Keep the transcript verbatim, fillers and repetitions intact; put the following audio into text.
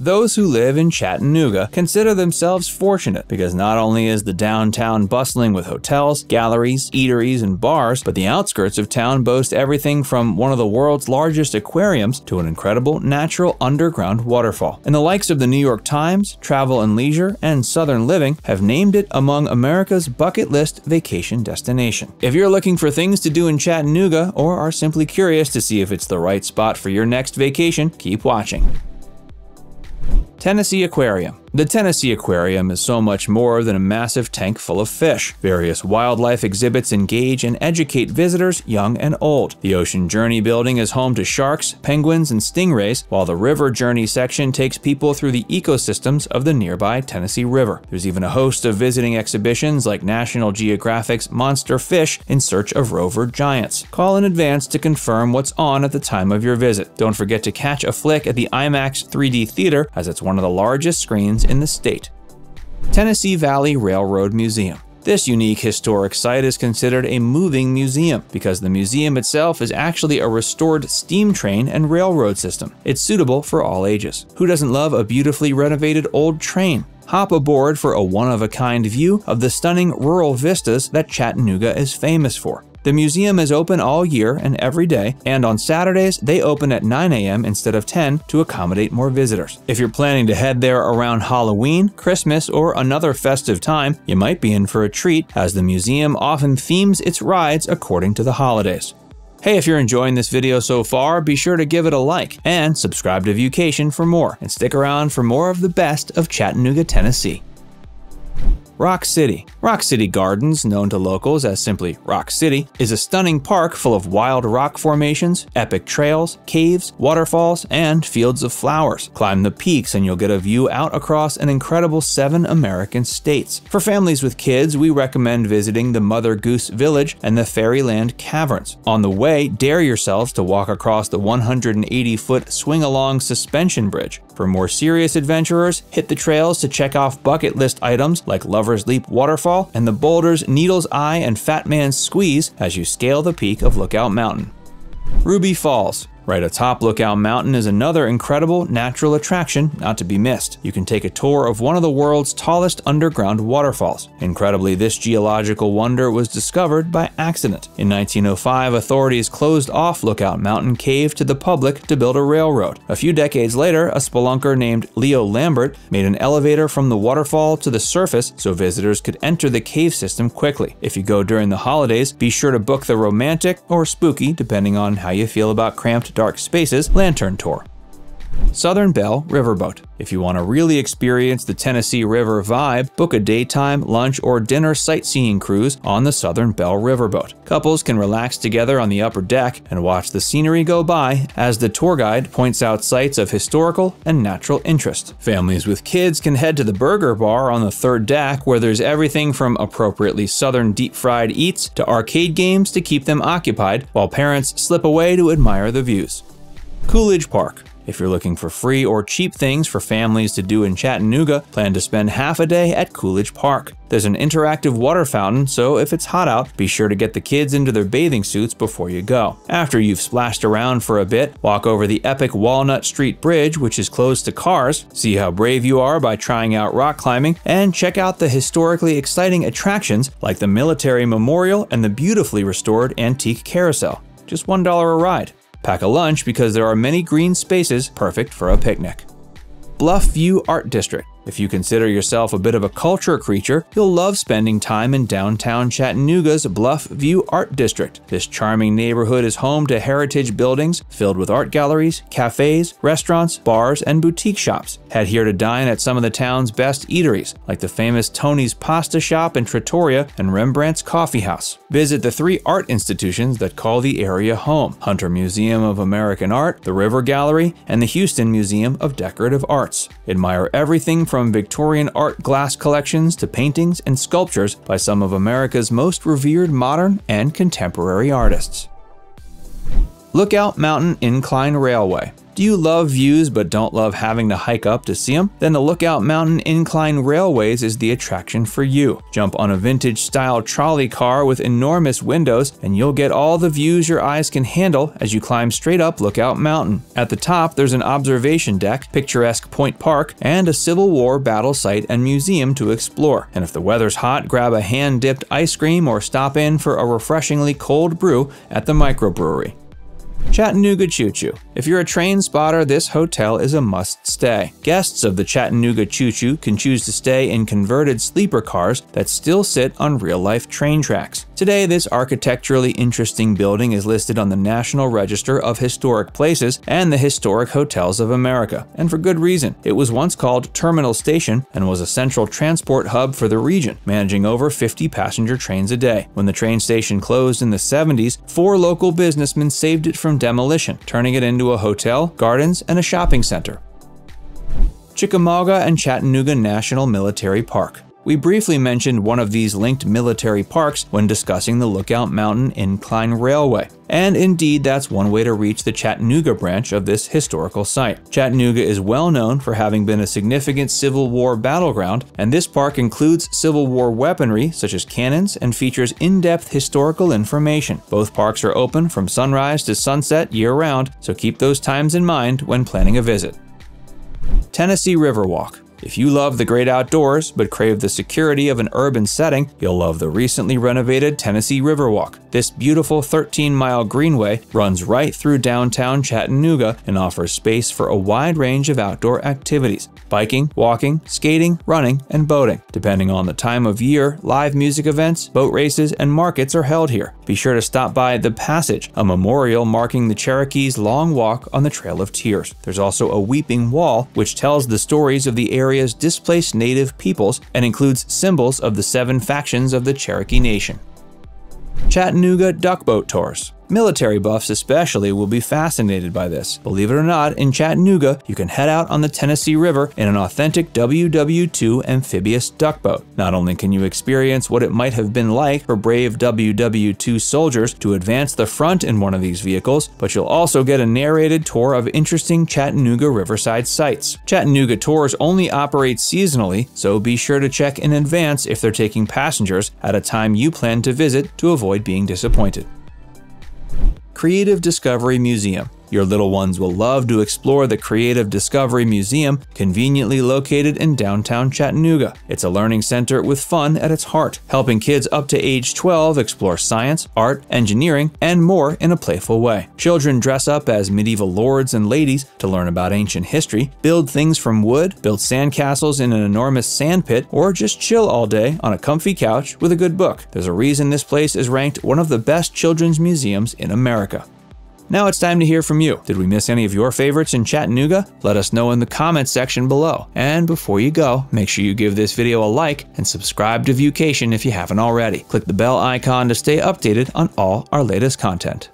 Those who live in Chattanooga consider themselves fortunate because not only is the downtown bustling with hotels, galleries, eateries, and bars, but the outskirts of town boast everything from one of the world's largest aquariums to an incredible natural underground waterfall. And the likes of the New York Times, Travel and Leisure, and Southern Living have named it among America's bucket list vacation destination. If you're looking for things to do in Chattanooga or are simply curious to see if it's the right spot for your next vacation, keep watching. Tennessee Aquarium. The Tennessee Aquarium is so much more than a massive tank full of fish. Various wildlife exhibits engage and educate visitors, young and old. The Ocean Journey building is home to sharks, penguins, and stingrays, while the River Journey section takes people through the ecosystems of the nearby Tennessee River. There's even a host of visiting exhibitions like National Geographic's Monster Fish in Search of Rover Giants. Call in advance to confirm what's on at the time of your visit. Don't forget to catch a flick at the IMAX three D Theater, as it's one of the largest screens in the state. Tennessee Valley Railroad Museum. This unique historic site is considered a moving museum because the museum itself is actually a restored steam train and railroad system. It's suitable for all ages. Who doesn't love a beautifully renovated old train? Hop aboard for a one-of-a-kind view of the stunning rural vistas that Chattanooga is famous for. The museum is open all year and every day, and on Saturdays, they open at nine A M instead of ten to accommodate more visitors. If you're planning to head there around Halloween, Christmas, or another festive time, you might be in for a treat, as the museum often themes its rides according to the holidays. Hey, if you're enjoying this video so far, be sure to give it a like and subscribe to Viewcation for more, and stick around for more of the best of Chattanooga, Tennessee. Rock City. Rock City Gardens, known to locals as simply Rock City, is a stunning park full of wild rock formations, epic trails, caves, waterfalls, and fields of flowers. Climb the peaks and you'll get a view out across an incredible seven American states. For families with kids, we recommend visiting the Mother Goose Village and the Fairyland Caverns. On the way, dare yourselves to walk across the one hundred eighty foot swing-along suspension bridge. For more serious adventurers, hit the trails to check off bucket list items like Lover's Leap Waterfall and the boulders Needle's Eye and Fat Man's Squeeze as you scale the peak of Lookout Mountain. Ruby Falls. Right atop Lookout Mountain is another incredible natural attraction not to be missed. You can take a tour of one of the world's tallest underground waterfalls. Incredibly, this geological wonder was discovered by accident. In nineteen oh five, authorities closed off Lookout Mountain Cave to the public to build a railroad. A few decades later, a spelunker named Leo Lambert made an elevator from the waterfall to the surface so visitors could enter the cave system quickly. If you go during the holidays, be sure to book the romantic or spooky, depending on how you feel about cramped dark spaces, lantern tour. Southern Belle Riverboat. If you want to really experience the Tennessee River vibe, book a daytime, lunch, or dinner sightseeing cruise on the Southern Belle Riverboat. Couples can relax together on the upper deck and watch the scenery go by as the tour guide points out sites of historical and natural interest. Families with kids can head to the burger bar on the third deck, where there's everything from appropriately Southern deep-fried eats to arcade games to keep them occupied, while parents slip away to admire the views. Coolidge Park. If you're looking for free or cheap things for families to do in Chattanooga, plan to spend half a day at Coolidge Park. There's an interactive water fountain, so if it's hot out, be sure to get the kids into their bathing suits before you go. After you've splashed around for a bit, walk over the epic Walnut Street Bridge, which is closed to cars, see how brave you are by trying out rock climbing, and check out the historically exciting attractions like the military memorial and the beautifully restored antique carousel. Just one dollar a ride. Pack a lunch because there are many green spaces perfect for a picnic. Bluff View Art District. If you consider yourself a bit of a culture creature, you'll love spending time in downtown Chattanooga's Bluff View Art District. This charming neighborhood is home to heritage buildings filled with art galleries, cafes, restaurants, bars, and boutique shops. Head here to dine at some of the town's best eateries, like the famous Tony's Pasta Shop in Tretoria and Rembrandt's Coffee House. Visit the three art institutions that call the area home: Hunter Museum of American Art, the River Gallery, and the Houston Museum of Decorative Arts. Admire everything from From Victorian art glass collections to paintings and sculptures by some of America's most revered modern and contemporary artists. Lookout Mountain Incline Railway. Do you love views but don't love having to hike up to see them? Then the Lookout Mountain Incline Railways is the attraction for you. Jump on a vintage-style trolley car with enormous windows and you'll get all the views your eyes can handle as you climb straight up Lookout Mountain. At the top, there's an observation deck, picturesque Point Park, and a Civil War battle site and museum to explore. And if the weather's hot, grab a hand-dipped ice cream or stop in for a refreshingly cold brew at the microbrewery. Chattanooga Choo Choo. If you're a train spotter, this hotel is a must-stay. Guests of the Chattanooga Choo Choo can choose to stay in converted sleeper cars that still sit on real-life train tracks. Today, this architecturally interesting building is listed on the National Register of Historic Places and the Historic Hotels of America, and for good reason. It was once called Terminal Station and was a central transport hub for the region, managing over fifty passenger trains a day. When the train station closed in the seventies, four local businessmen saved it from demolition, turning it into a hotel, gardens, and a shopping center. Chickamauga and Chattanooga National Military Park. We briefly mentioned one of these linked military parks when discussing the Lookout Mountain Incline Railway. And indeed, that's one way to reach the Chattanooga branch of this historical site. Chattanooga is well known for having been a significant Civil War battleground, and this park includes Civil War weaponry such as cannons and features in-depth historical information. Both parks are open from sunrise to sunset year-round, so keep those times in mind when planning a visit. Tennessee Riverwalk. If you love the great outdoors but crave the security of an urban setting, you'll love the recently renovated Tennessee Riverwalk. This beautiful thirteen mile greenway runs right through downtown Chattanooga and offers space for a wide range of outdoor activities: biking, walking, skating, running, and boating. Depending on the time of year, live music events, boat races, and markets are held here. Be sure to stop by The Passage, a memorial marking the Cherokees' long walk on the Trail of Tears. There's also a Weeping Wall, which tells the stories of the area area's displaced native peoples and includes symbols of the seven factions of the Cherokee Nation. Chattanooga Duck Boat Tours. Military buffs especially will be fascinated by this. Believe it or not, in Chattanooga, you can head out on the Tennessee River in an authentic W W two amphibious duck boat. Not only can you experience what it might have been like for brave W W two soldiers to advance the front in one of these vehicles, but you'll also get a narrated tour of interesting Chattanooga riverside sites. Chattanooga tours only operate seasonally, so be sure to check in advance if they're taking passengers at a time you plan to visit to avoid being disappointed. Creative Discovery Museum. Your little ones will love to explore the Creative Discovery Museum, conveniently located in downtown Chattanooga. It's a learning center with fun at its heart, helping kids up to age twelve explore science, art, engineering, and more in a playful way. Children dress up as medieval lords and ladies to learn about ancient history, build things from wood, build sandcastles in an enormous sandpit, or just chill all day on a comfy couch with a good book. There's a reason this place is ranked one of the best children's museums in America. Now it's time to hear from you. Did we miss any of your favorites in Chattanooga? Let us know in the comments section below. And before you go, make sure you give this video a like and subscribe to Viewcation if you haven't already. Click the bell icon to stay updated on all our latest content.